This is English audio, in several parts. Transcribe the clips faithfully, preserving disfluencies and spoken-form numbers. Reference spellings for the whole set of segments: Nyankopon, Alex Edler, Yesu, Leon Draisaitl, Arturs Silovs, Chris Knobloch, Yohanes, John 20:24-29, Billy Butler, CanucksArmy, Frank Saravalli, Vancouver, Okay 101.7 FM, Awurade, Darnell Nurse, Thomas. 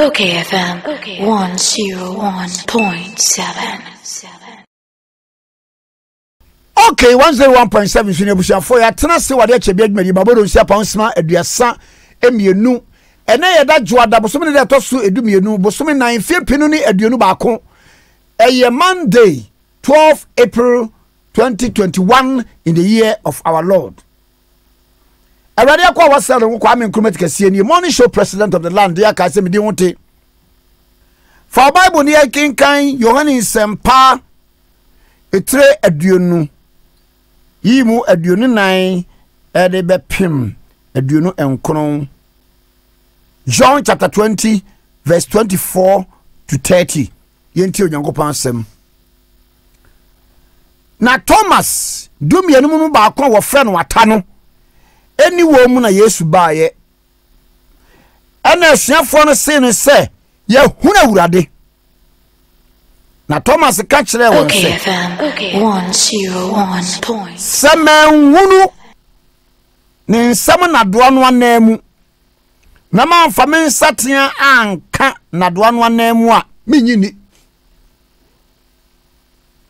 Okay F M one oh one point seven. Okay one oh one point seven Sunebusha for ya tena se wade achebe dwuma di baboro nsia pawnsma aduasa emienu ene ye da joada bosome ne da tosu edumienu bosome nine fie pinu ni aduonu baako eye Monday twelfth April twenty twenty-one in the year of our Lord. Awade akwa wasare nkwa me nkromatika kase ni morning show president of the land ya kase me di wonte. For Bible ni akinkan Yohanes sempa etre aduonu yimu aduonu nine ede bepim aduonu enkron John chapter twenty verse twenty-four to thirty yenti onyankopon asem na Thomas dumienu mu ba akwa wo frɛ no wata no eni wo mu na Yesu baaye ana suafo no se ne se ye huna Awurade na Thomas ka kyerɛ wo se okay one oh one point seven semenwunu ne nsam na do no anamu na manfa mensatea anka na do no anamu a menyini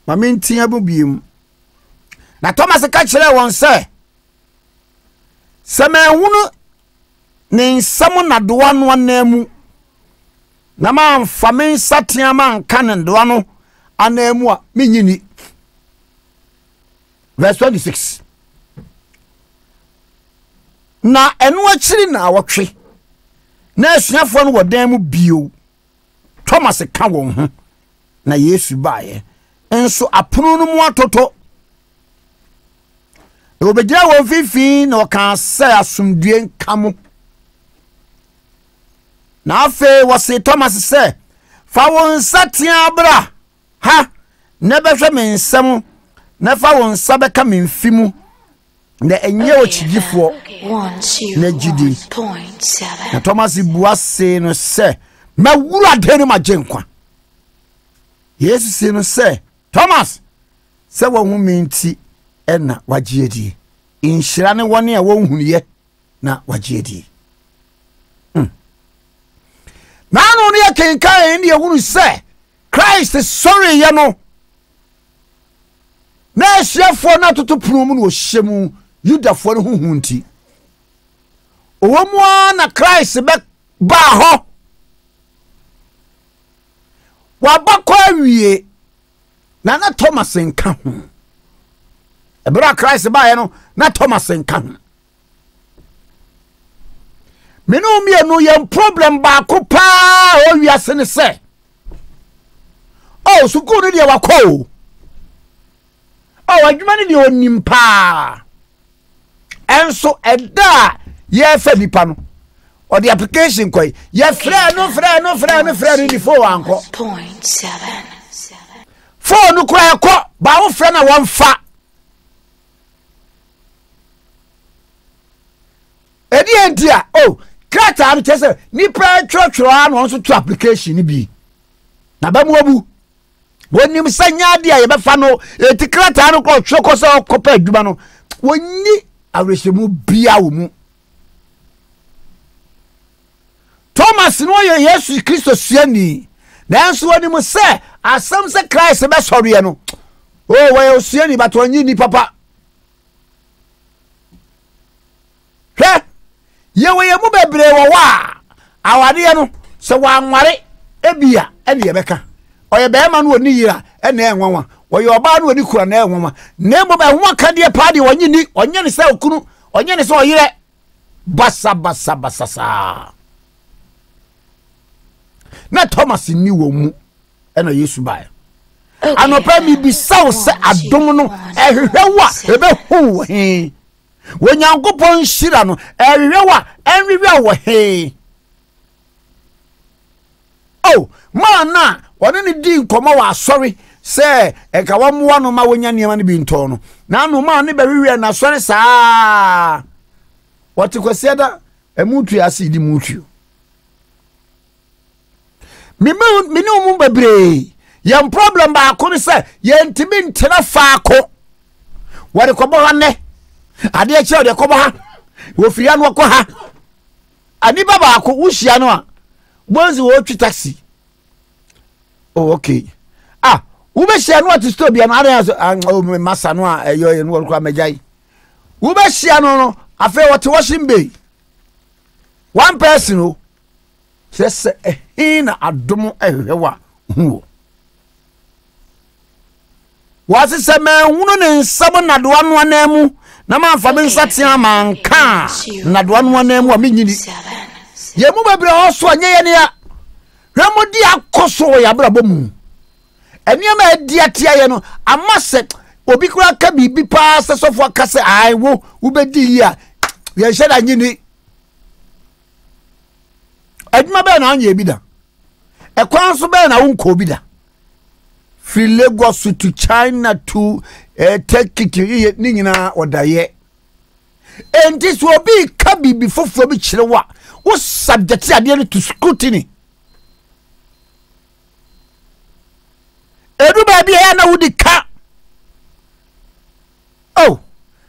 ma mentia bobiem na Thomas ka kyerɛ wo se semenwunu ne nsam na do no anamu na manfa mensatea manka na do no anamu a menyini verse twenty-six na eno akiri na awotwe na asuafo no wodan mu bio Thomas ka won ho na Yesu baaye enso apono no mu atoto e obegira won fifi na okan sa asumdue nkamo na afe wose Thomas se fa won satia bra ha na behwe mensem na fa won sabeka menfi mu na enye ochigifo na jidi na Thomas buase no se ma wura deni ma jenkwa Yesu se no se Thomas se wonhu menti ena wagiedi inhyira ne wone a wonhuniye na wagiedi mm. na no ne kenka en de hunu se Christ is sorry ye no na shefo na toto prumu no hyemu Yudafo no huhu nti owo na Christ be ba ho wa bakwa wie na na Thomas nka ho ebra Christ ba ye no na Thomas nka ho me no mi enu ye problem ba ko pa o wiase ne se o suku ni de wa ko o adwuma ni de onim pa enso eda ye fa nipa no or the application koi ye fra no fra no fra no fra ni fo anko zero point seven seven fo no kra ko ba wo fra na won fa edi entia oh krata am chese ni pra twotwo an won so to application ni bi na ba mu abu woni msanya dia ye be fa no eti krata no ko twoko so ko pa aduma no woni awreshemu bia wo mu Thomas no ye Yesu Kristo suani na enso woni mu se asem se Christ be sori no oh we o suani but woni ni papa he ye we mu bebre wo wa awade no se wa nware ebia ene ye beka oye be ma no woni yira ene enwanwa oye oba no woni kura na enwanwa na mo be ho aka de pa de woni ni onye ne se okunu onye ne se oyire basa basa basa sa na Thomas ni wo mu ena Yesu bae anopa mi bi saw se adom no ehwewa ebe hu he wonyankopon hira no ehwewa enwewa wo he oh mana wone ne di nkoma wa asori se enka wa mu wa no ma wonya niam ne bi nton no na no ma ne bewewe na asori saa wati kwase da emutu ase di mutu mi mu mi no mu bebre yam problem ba ko ne se yentimi ntena fa ko wori ko bo ne ade e che de ko bo ha wo firi an wo ko ha ani baba ko wo hia no a Once you watch taxi. Oh, okay. Ah, ube share no to stop ya na are massa no a yo ye no kwa mejai. Ube share no no afa what washing bay. One person o says eh na adom ehwewa hu. Wasi se me hunu ne nsam na do anwa na mu na ma fa be nsatia man ka na do anwa na mu a menyini. Ye mu bebre ho so anye ye ne ya. Ramodi akoso ya brabo mu. Enia ma di atia ye no amase obi kura ka bibi pa se sofo aka se ai wo ubedi ya. Ye hye da nyini. Aduma be na anye bi da. Ekwan so be na wonko bi da. Free Lagos to China to uh, take it to Nina or Daye. And this will be Kabi before Frobi Chilewa. What subject to scrutiny? Everybody, I know the car. Oh,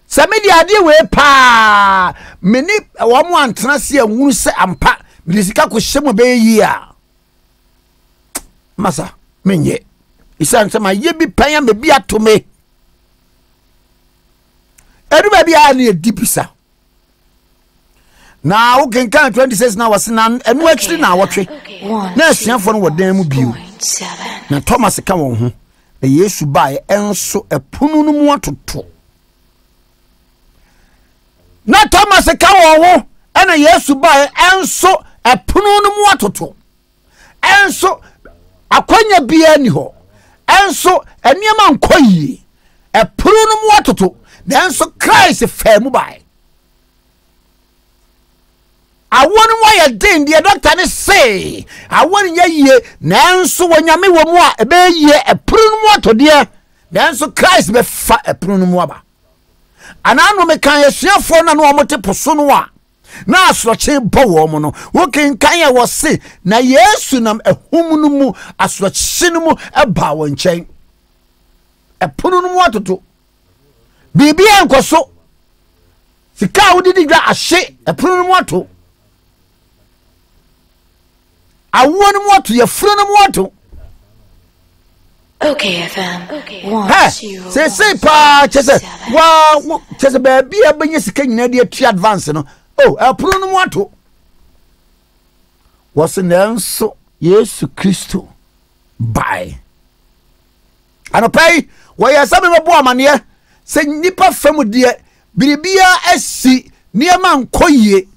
some of the idea where pa many one one transia who say ampa, Mizika Kushemo Bay year. Massa, Menye. Isan sama ye bi panya me bia to me. Everybody be a ne dipisa. Na o ken kan twenty-six na wase na enu akiri na awotwe. Na asiafo no wodan mu bio. Na Thomas ka won ho. Na Yesu bae enso epunu no mu atoto. Na Thomas ka won ho ena Yesu bae enso epunu no mu atoto. Enso akwanya bia ni ho. Enso eniema nkoyi e puru no mu atoto enso Christ fa mu bai awon wo ye den de doctor ne say awon ye ye enso wonyame wo mu a ebe ye e puru no mu atode enso Christ be fa e puru no mu aba ananu me kan yesuafo na no omote poso no a na asroche bo wo mu no wo ken kan ye wo se na Yesu nam ehum no mu asroche no mu eba wo nchen epunu no mu atoto bibi enkoso sika wo didi gra ahye epunu no mu ato awon no mu ato ye furu no mu ato. Okay F M. Okay. Hey, say say pa chese wa chese baby abenye sika nyina de atu advance no. Oh, a pronoun wato was an answer, yes, Christo by and a pay. Why are some of a woman here? Say Nipper Femu dear, Bibia S C near man Koye,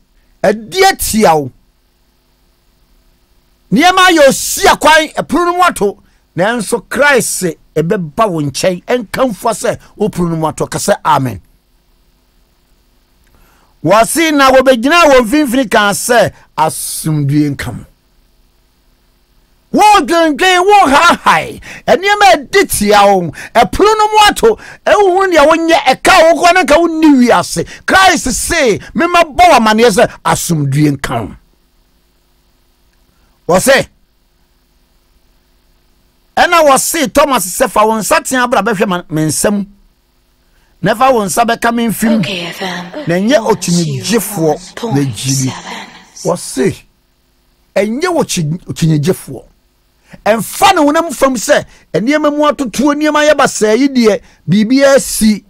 a dear Tiao near my Yosia quine, a pronoun wato. Nanso Christ say a bed bowing chain and come for say, O pronoun wato, Cassa, amen. Wasi na wobegyina wo mfinfini kan sɛ asumdue nkam. Wo dwendwen wo ha hai. Eniema editia wo. Epuru no mu ato. Ehu ne wo nye eka wo kɔ nka wo ni wiase. Christ say, me ma bɔ wa mane sɛ asumdue nkam. Wose. Ena wose Thomas sɛ fa wo nsatean abra bɛhwɛ mensam. Never won Sabaka mean film. Then ye watching Jeff walk the Jimmy. Was say, and ye watching Jeff walk. And fun when I'm from say, and ye want to two near my ever say, dear B B S C.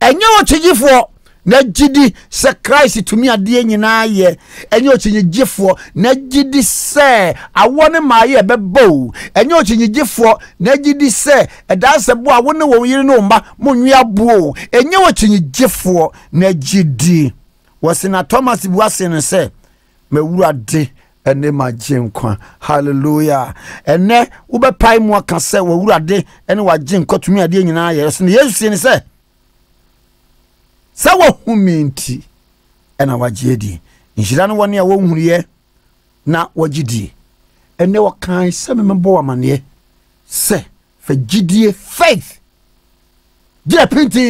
And ye watching Jeff walk. Ned Jiddy say Christ to me at the end in a year. And you're watching Jeff walk. Ned Jiddy say, I want a my ear bow. And you're watching Jeff walk. Ned Jiddy say, and that's a boy. I wonder what you know, Munya bow. And you're watching Jeff walk. Ned Jiddy was in a Thomas was in and say, me wura de. And then my Jim Quan, hallelujah. And ne Uber Pine Walk can say, well, wura de. And what Jim caught me at the end in a year. Yes, and say. Sawa huminti ena wajedi njirano wani ya wonhuriye na wajidi ene wakai seme mbo amane se fe jidie faith jira pinti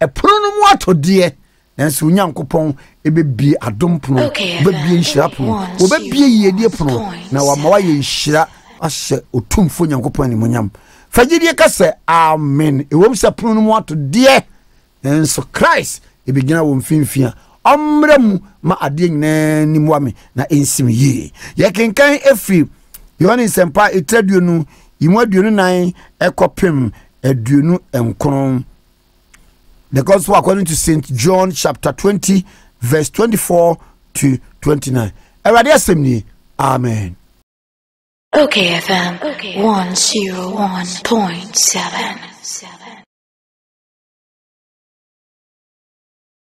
e pruno mu atodie enso unyankopon ebebie adompono bebie nhirapono obebie yedie pono na wa mawaye nhira ahye otumfo nyankopon ni munyam fe jidie kase amen ewomsa pruno mu atodie. And so Christ, he began with Finfia, omremu ma ade nyina ni muame na ensim ye ye kenkan efri yoni sempa etaduonu yimwaduonu nan ekopem aduonu enkron. The gospel according to Saint John chapter twenty verse twenty-four to twenty-nine. Everybody assembly. Amen. Okay F M. Okay. one oh one point seven.